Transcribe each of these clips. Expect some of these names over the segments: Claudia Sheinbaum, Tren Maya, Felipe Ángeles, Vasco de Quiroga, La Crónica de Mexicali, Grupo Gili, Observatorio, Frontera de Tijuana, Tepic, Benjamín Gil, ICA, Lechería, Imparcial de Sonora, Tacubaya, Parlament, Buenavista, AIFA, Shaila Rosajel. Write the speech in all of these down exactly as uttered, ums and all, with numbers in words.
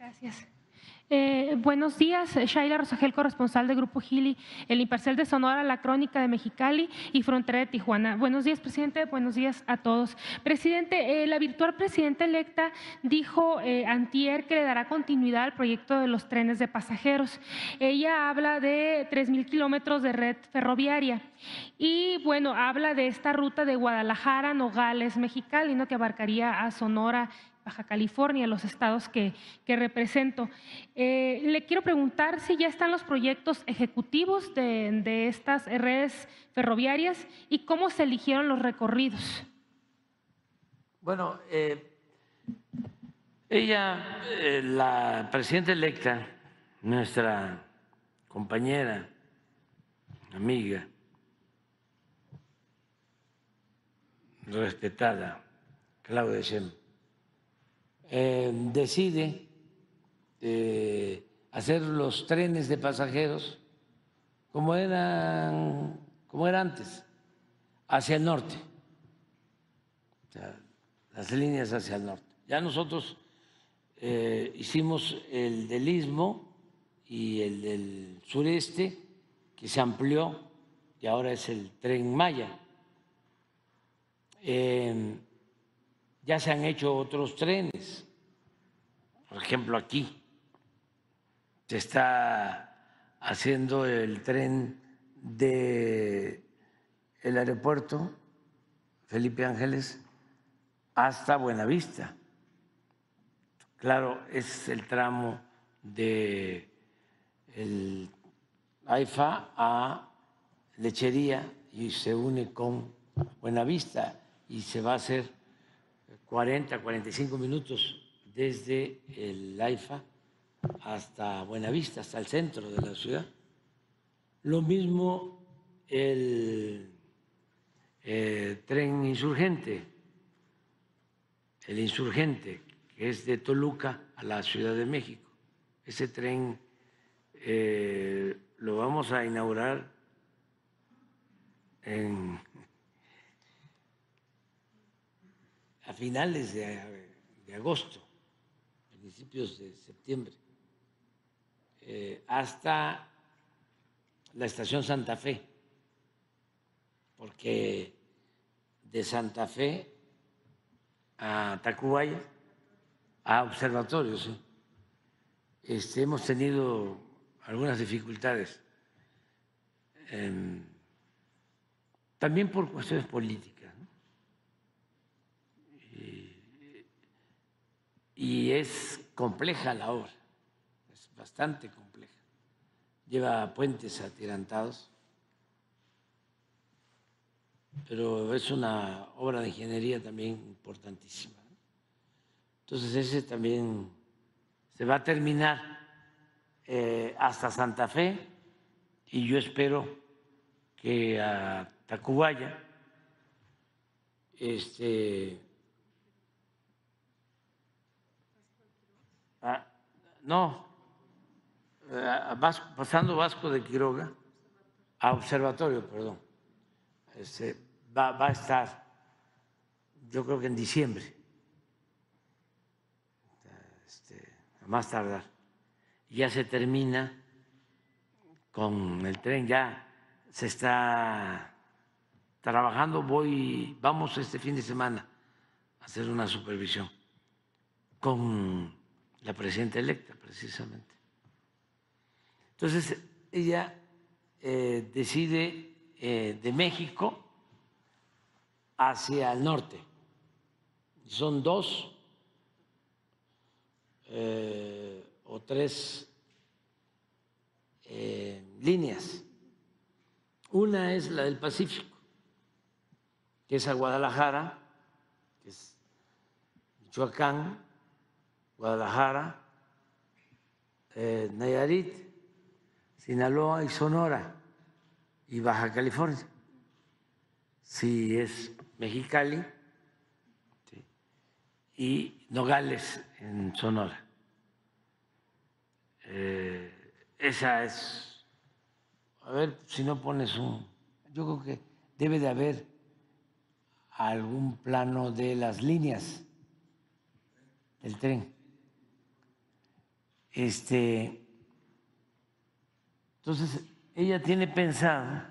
Gracias. Eh, buenos días, Shaila Rosajel, corresponsal de Grupo Gili, el Imparcial de Sonora, La Crónica de Mexicali y Frontera de Tijuana. Buenos días, presidente, buenos días a todos. Presidente, eh, la virtual presidenta electa dijo eh, antier que le dará continuidad al proyecto de los trenes de pasajeros. Ella habla de tres mil kilómetros de red ferroviaria y, bueno, habla de esta ruta de Guadalajara, Nogales, Mexicali, ¿no?, que abarcaría a Sonora, Baja California, los estados que, que represento. Eh, le quiero preguntar si ya están los proyectos ejecutivos de, de estas redes ferroviarias y cómo se eligieron los recorridos. Bueno, eh, ella, eh, la presidenta electa, nuestra compañera, amiga, respetada, Claudia Sheinbaum, Eh, decide eh, hacer los trenes de pasajeros como eran, como era antes, hacia el norte, o sea, las líneas hacia el norte. Ya nosotros eh, hicimos el del Istmo y el del sureste, que se amplió y ahora es el Tren Maya. Eh, Ya se han hecho otros trenes, por ejemplo aquí se está haciendo el tren del aeropuerto Felipe Ángeles hasta Buenavista. Claro, es el tramo de el A I F A a Lechería y se une con Buenavista y se va a hacer cuarenta, cuarenta y cinco minutos desde el A I F A hasta Buenavista, hasta el centro de la ciudad. Lo mismo el eh, tren insurgente, el insurgente, que es de Toluca a la Ciudad de México. Ese tren eh, lo vamos a inaugurar en... a finales de, de agosto, principios de septiembre, eh, hasta la estación Santa Fe, porque de Santa Fe a Tacubaya, a Observatorio, ¿sí? este, hemos tenido algunas dificultades, eh, también por cuestiones políticas. Y es compleja la obra, es bastante compleja. Lleva puentes atirantados, pero es una obra de ingeniería también importantísima. Entonces ese también se va a terminar eh, hasta Santa Fe y yo espero que a Tacubaya este... Ah, no, a Vasco, pasando Vasco de Quiroga a Observatorio, perdón, este, va, va a estar, yo creo que en diciembre, este, a más tardar. Ya se termina con el tren, ya se está trabajando, voy, vamos este fin de semana a hacer una supervisión con la presidenta electa, precisamente. Entonces, ella eh, decide eh, de México hacia el norte. Son dos eh, o tres eh, líneas. Una es la del Pacífico, que es a Guadalajara, que es Michoacán, Guadalajara, eh, Nayarit, Sinaloa y Sonora, y Baja California, si es Mexicali, ¿sí?, y Nogales en Sonora. Eh, esa es, a ver si no pones un, yo creo que debe de haber algún plano de las líneas del tren. Este, entonces, ella tiene pensado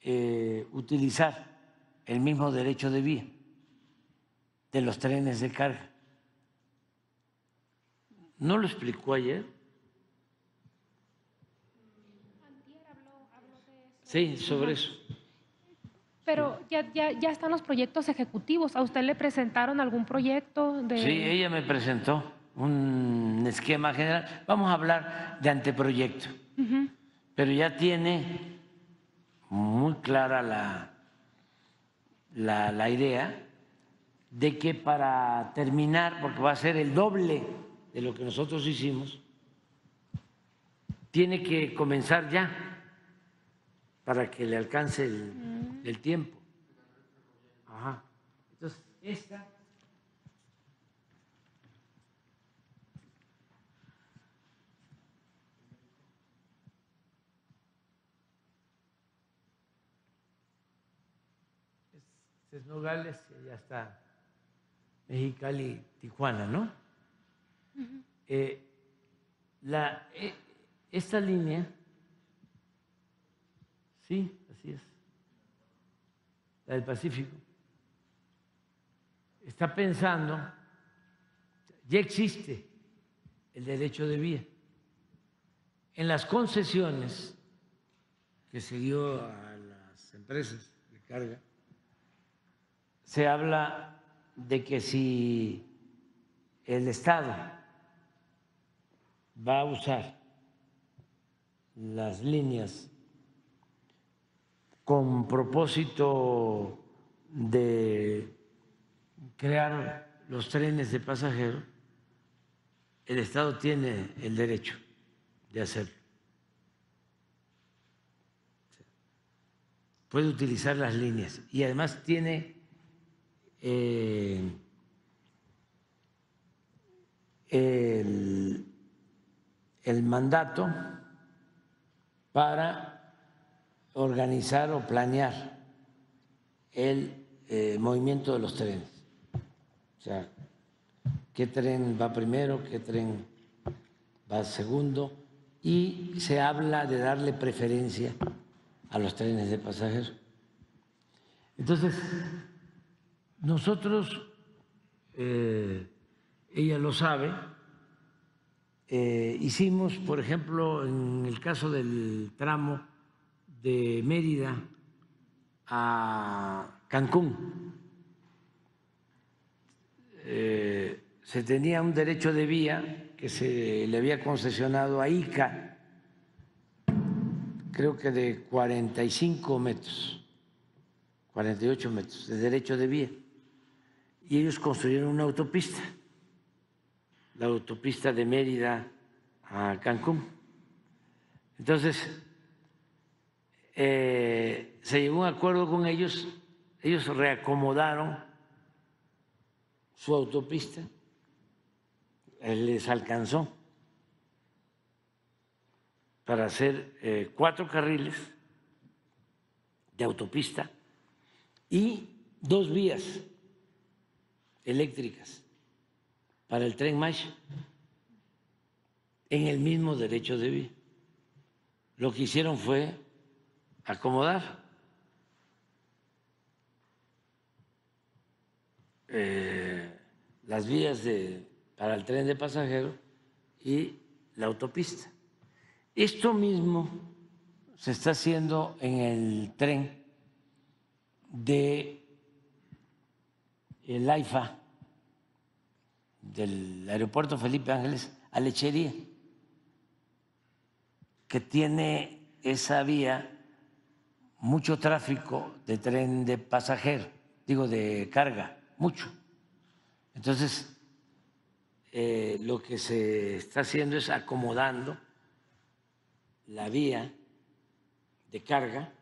eh, utilizar el mismo derecho de vía de los trenes de carga. ¿No lo explicó ayer? Antier habló, habló de eso. Sí, sobre eso. Pero ya, ya, ya están los proyectos ejecutivos. ¿A usted le presentaron algún proyecto? De... Sí, ella me presentó un esquema general. Vamos a hablar de anteproyecto. Uh-huh. Pero ya tiene muy clara la, la, la idea de que para terminar, porque va a ser el doble de lo que nosotros hicimos, tiene que comenzar ya para que le alcance el, mm. el tiempo. Ajá. Entonces, esta es Nogales, ya está Mexicali, Tijuana, ¿no? Eh, la, eh, esta línea, sí, así es, la del Pacífico, está pensando, ya existe el derecho de vía. En las concesiones que se dio a las empresas de carga, se habla de que si el Estado va a usar las líneas con propósito de crear los trenes de pasajeros, el Estado tiene el derecho de hacerlo. Puede utilizar las líneas y además tiene eh, el... el mandato para organizar o planear el eh, movimiento de los trenes. O sea, qué tren va primero, qué tren va segundo, y se habla de darle preferencia a los trenes de pasajeros. Entonces, nosotros, eh, ella lo sabe, Eh, hicimos, por ejemplo, en el caso del tramo de Mérida a Cancún, eh, se tenía un derecho de vía que se le había concesionado a I C A, creo que de cuarenta y cinco metros, cuarenta y ocho metros de derecho de vía, y ellos construyeron una autopista. La autopista de Mérida a Cancún. Entonces, eh, se llegó a un acuerdo con ellos, ellos reacomodaron su autopista, les alcanzó para hacer eh, cuatro carriles de autopista y dos vías eléctricas para el Tren Maya, en el mismo derecho de vía. Lo que hicieron fue acomodar eh, las vías de, para el tren de pasajeros y la autopista. Esto mismo se está haciendo en el tren de el AIFA, del aeropuerto Felipe Ángeles a Lechería, que tiene esa vía mucho tráfico de tren de pasajero, digo de carga, mucho. Entonces, eh, lo que se está haciendo es acomodando la vía de carga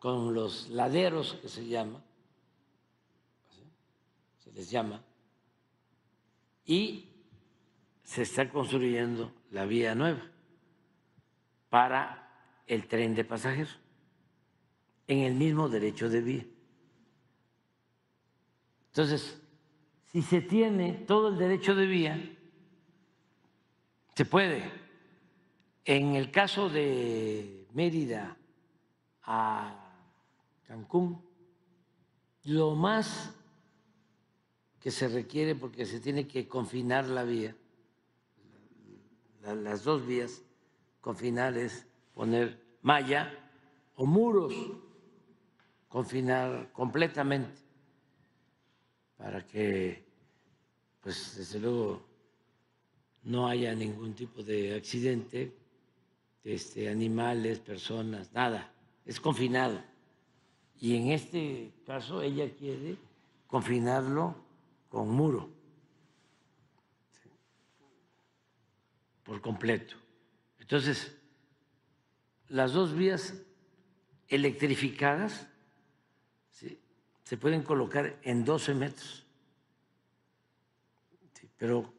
con los laderos que se llama, se les llama, y se está construyendo la vía nueva para el tren de pasajeros en el mismo derecho de vía. Entonces, si se tiene todo el derecho de vía, se puede. En el caso de Mérida a Cancún, lo más que se requiere, porque se tiene que confinar la vía, las dos vías, confinar es poner malla o muros, confinar completamente, para que, pues desde luego, no haya ningún tipo de accidente, este, animales, personas, nada, es confinado. Y en este caso ella quiere confinarlo con muro, por completo. Entonces, las dos vías electrificadas, ¿sí?, se pueden colocar en doce metros, ¿sí?, pero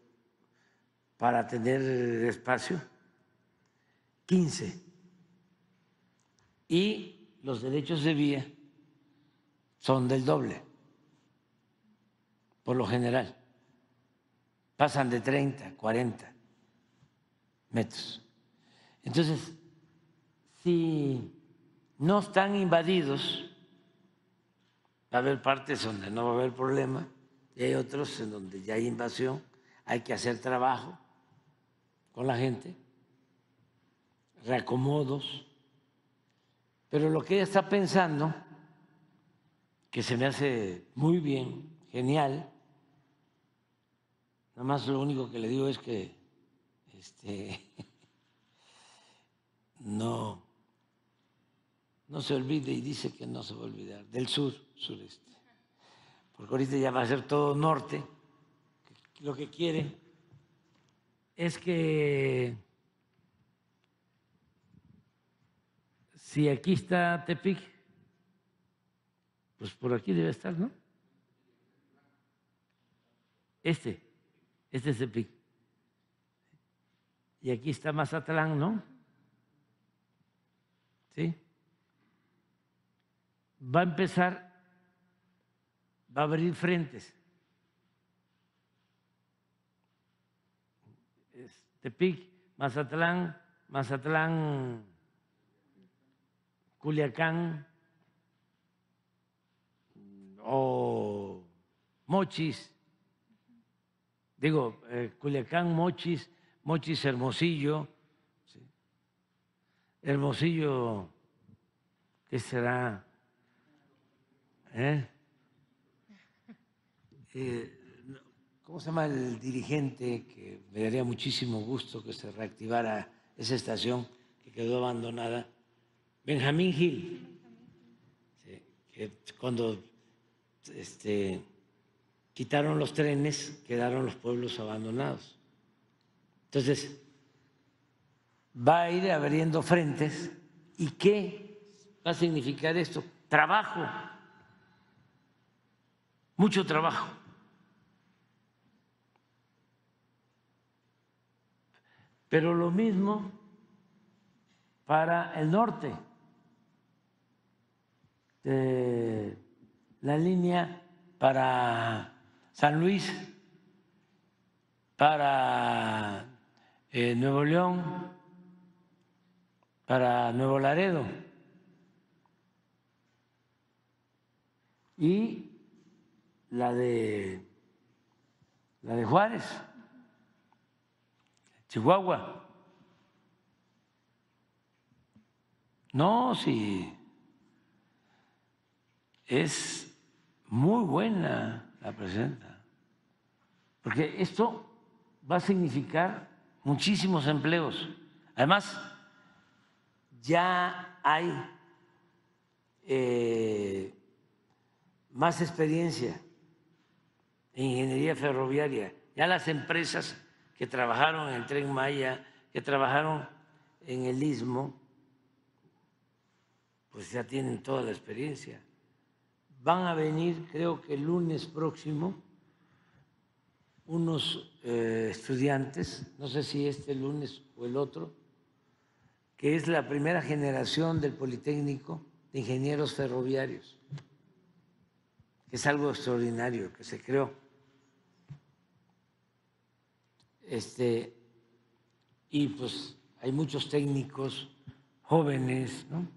para tener espacio, quince. Y los derechos de vía son del doble, por lo general. Pasan de treinta, cuarenta metros. Entonces, si no están invadidos, va a haber partes donde no va a haber problema, y hay otros en donde ya hay invasión, hay que hacer trabajo con la gente, reacomodos, pero lo que ella está pensando, que se me hace muy bien, genial, nada más lo único que le digo es que este, no, no se olvide, y dice que no se va a olvidar, del sur, sureste, porque ahorita ya va a ser todo norte. Lo que quiere es que si aquí está Tepic, pues por aquí debe estar, ¿no? Este, este es Tepic. Y aquí está Mazatlán, ¿no? ¿Sí? Va a empezar, va a abrir frentes. Tepic, Mazatlán, Mazatlán, Culiacán o Mochis, digo, eh, Culiacán, Mochis, Mochis, Hermosillo, ¿sí? Hermosillo, ¿qué será? ¿Eh? Eh, ¿Cómo se llama el dirigente que me daría muchísimo gusto que se reactivara esa estación que quedó abandonada? Benjamín Gil. Sí, que cuando este, quitaron los trenes, quedaron los pueblos abandonados. Entonces, va a ir abriendo frentes. ¿Y qué va a significar esto? Trabajo, mucho trabajo. Pero lo mismo para el norte, eh, la línea para San Luis, para eh, Nuevo León, para Nuevo Laredo, y la de, la de Juárez, Chihuahua. No, sí, es muy buena la presidenta, porque esto va a significar muchísimos empleos. Además, ya hay eh, más experiencia en ingeniería ferroviaria. Ya las empresas que trabajaron en el Tren Maya, que trabajaron en el Istmo, pues ya tienen toda la experiencia. Van a venir, creo que el lunes próximo, unos eh, estudiantes, no sé si este lunes o el otro, que es la primera generación del Politécnico de ingenieros ferroviarios, que es algo extraordinario que se creó este, y pues hay muchos técnicos jóvenes, ¿no?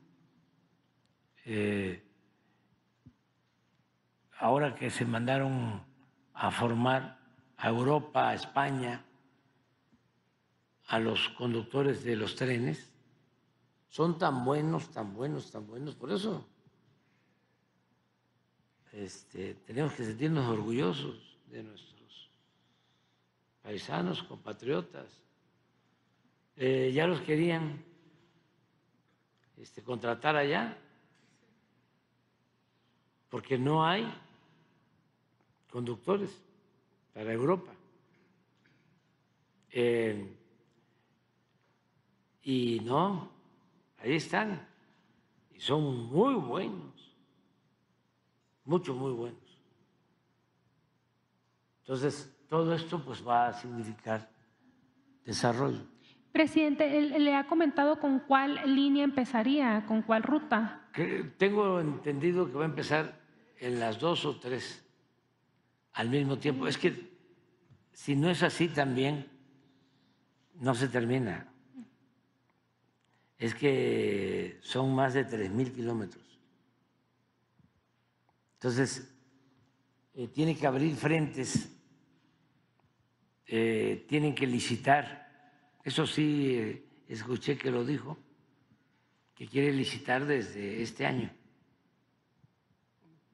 Eh, ahora que se mandaron a formar a Europa, a España, a los conductores de los trenes, son tan buenos, tan buenos, tan buenos. Por eso este, tenemos que sentirnos orgullosos de nuestros paisanos, compatriotas. Eh, ya los querían este, contratar allá, porque no hay conductores para Europa. Eh, y no, ahí están, y son muy buenos, mucho, muy buenos. Entonces, todo esto pues va a significar desarrollo. Presidente, ¿le ha comentado con cuál línea empezaría, con cuál ruta? Tengo entendido que va a empezar en las dos o tres al mismo tiempo. Es que si no es así también, no se termina. Es que son más de tres mil kilómetros. Entonces, eh, tiene que abrir frentes, eh, tienen que licitar. Eso sí, eh, escuché que lo dijo, que quiere licitar desde este año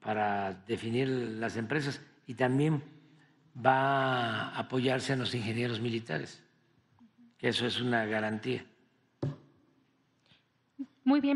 para definir las empresas, y también va a apoyarse en los ingenieros militares, que eso es una garantía. Muy bien.